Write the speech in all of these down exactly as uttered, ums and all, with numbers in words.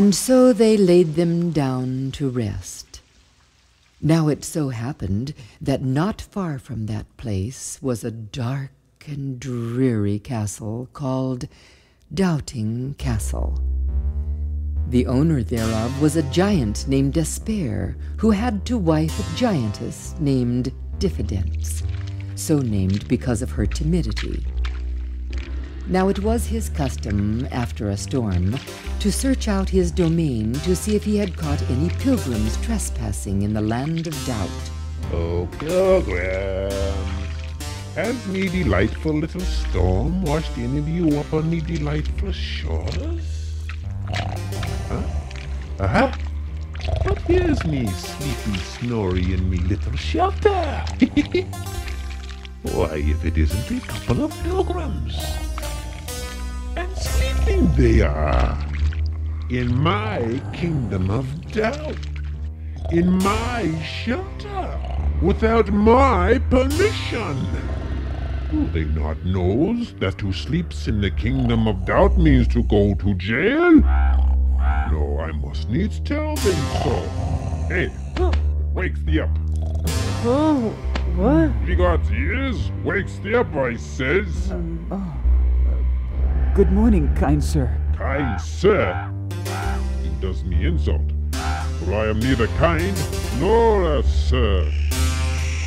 And so they laid them down to rest. Now it so happened that not far from that place was a dark and dreary castle called Doubting Castle. The owner thereof was a giant named Despair, who had to wife a giantess named Diffidence, so named because of her timidity. Now it was his custom, after a storm, to search out his domain to see if he had caught any pilgrims trespassing in the land of doubt. Oh, pilgrim, has me delightful little storm washed any of you up on me delightful shores? Huh? Uh-huh. But here's me sleepy, snory, in me little shelter. Why, if it isn't a couple of pilgrims. And sleeping they are, in my kingdom of doubt, in my shelter, without my permission. Do they not knows that who sleeps in the kingdom of doubt means to go to jail? No, I must needs tell them so. Hey, wakes thee up. Oh, what? She got ears, wakes thee up, I says. Um, oh. Good morning, kind sir. Kind sir? It does me insult, for I am neither kind nor a sir.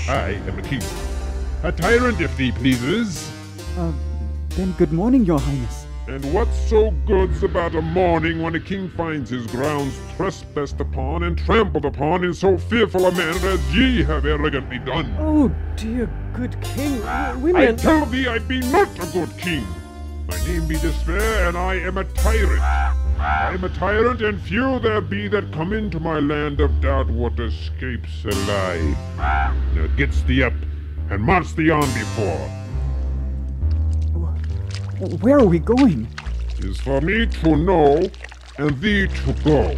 I am a king, a tyrant if thee pleases. Uh, then good morning, your highness. And what's so good's about a morning when a king finds his grounds trespassed upon and trampled upon in so fearful a manner as ye have arrogantly done? Oh, dear good king, we meant... I tell thee I be not a good king. My name be Despair, and I am a tyrant. I am a tyrant, and few there be that come into my land of doubt what escapes alive. Now gets thee up, and march thee on before. Where are we going? Tis for me to know, and thee to go.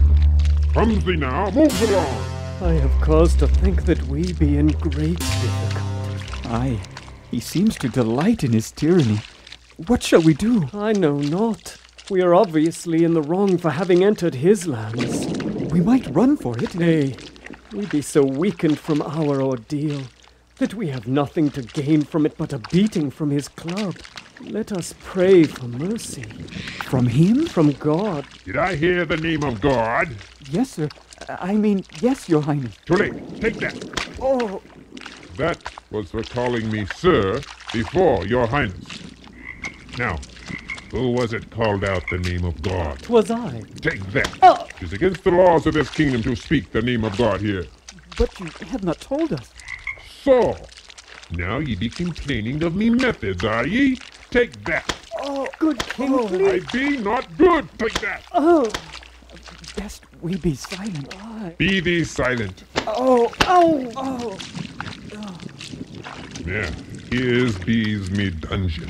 Comes thee now, move along. I have cause to think that we be in great difficulty. Aye, he seems to delight in his tyranny. What shall we do? I know not. We are obviously in the wrong for having entered his lands. We might run for it. Nay, we be so weakened from our ordeal that we have nothing to gain from it but a beating from his club. Let us pray for mercy. From him? From God. Did I hear the name of God? Yes, sir. I mean, yes, your highness. Too late. Take that. Oh. That was for calling me sir before your highness. Now, who was it called out the name of God? 'Twas I. Take that. Oh. 'Tis against the laws of this kingdom to speak the name of God here. But you have not told us. So, now ye be complaining of me methods, are ye? Take that. Oh, good king, oh, I be not good. Take that. Oh, best we be silent. Oh. Be thee silent. Oh, oh, oh. oh. Yeah, here's bees me dungeon.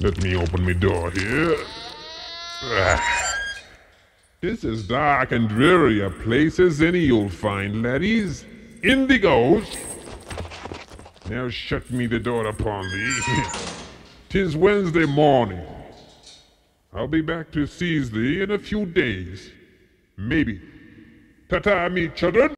Let me open me door here. Ah. This is dark and dreary a place as any you'll find, laddies. In thee goes. Now shut me the door upon thee. 'Tis Wednesday morning. I'll be back to seize thee in a few days. Maybe. Ta-ta, me children.